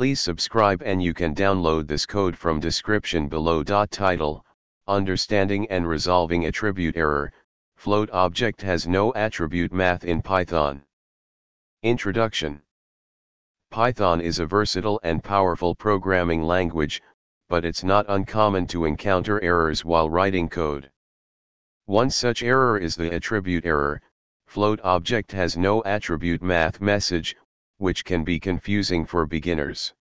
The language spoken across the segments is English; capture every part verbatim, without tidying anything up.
Please subscribe, and you can download this code from description below. Title: Understanding and Resolving Attribute Error. Float object has no attribute math in Python. Introduction. Python is a versatile and powerful programming language, but it's not uncommon to encounter errors while writing code. One such error is the attribute error, float object has no attribute math message, which can be confusing for beginners.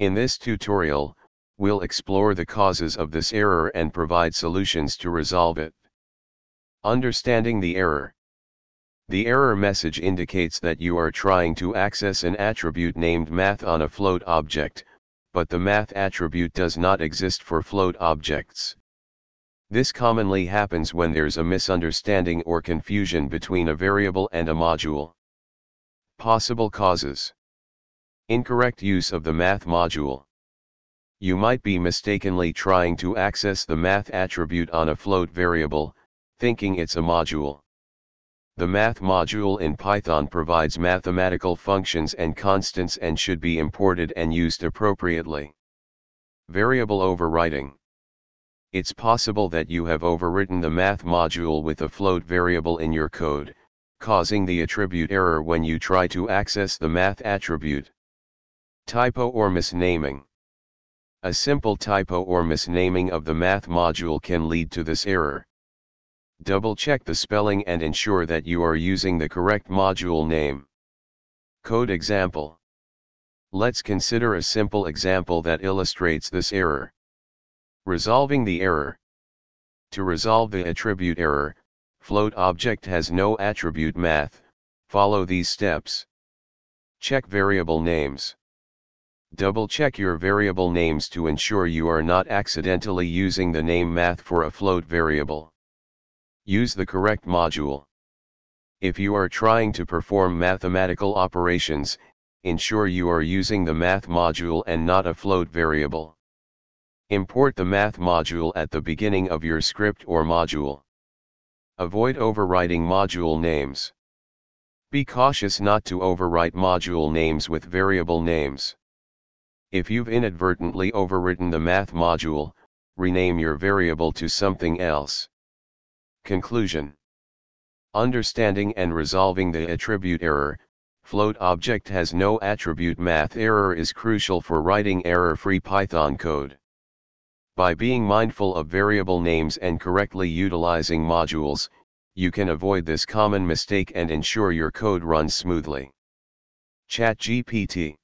In this tutorial, we'll explore the causes of this error and provide solutions to resolve it. Understanding the error. The error message indicates that you are trying to access an attribute named math on a float object, but the math attribute does not exist for float objects. This commonly happens when there's a misunderstanding or confusion between a variable and a module. Possible causes. Incorrect use of the math module. You might be mistakenly trying to access the math attribute on a float variable, thinking it's a module. The math module in Python provides mathematical functions and constants and should be imported and used appropriately. Variable overriding. It's possible that you have overridden the math module with a float variable in your code, causing the attribute error when you try to access the math attribute. Typo or misnaming. A simple typo or misnaming of the math module can lead to this error. Double-check the spelling and ensure that you are using the correct module name. Code example. Let's consider a simple example that illustrates this error. Resolving the error. To resolve the attribute error, float object has no attribute math, follow these steps. Check variable names. Double-check your variable names to ensure you are not accidentally using the name math for a float variable. Use the correct module. If you are trying to perform mathematical operations, ensure you are using the math module and not a float variable. Import the math module at the beginning of your script or module. Avoid overriding module names. Be cautious not to overwrite module names with variable names. If you've inadvertently overridden the math module, rename your variable to something else. Conclusion. Understanding and resolving the attribute error, float object has no attribute math error is crucial for writing error-free Python code. By being mindful of variable names and correctly utilizing modules, you can avoid this common mistake and ensure your code runs smoothly. ChatGPT.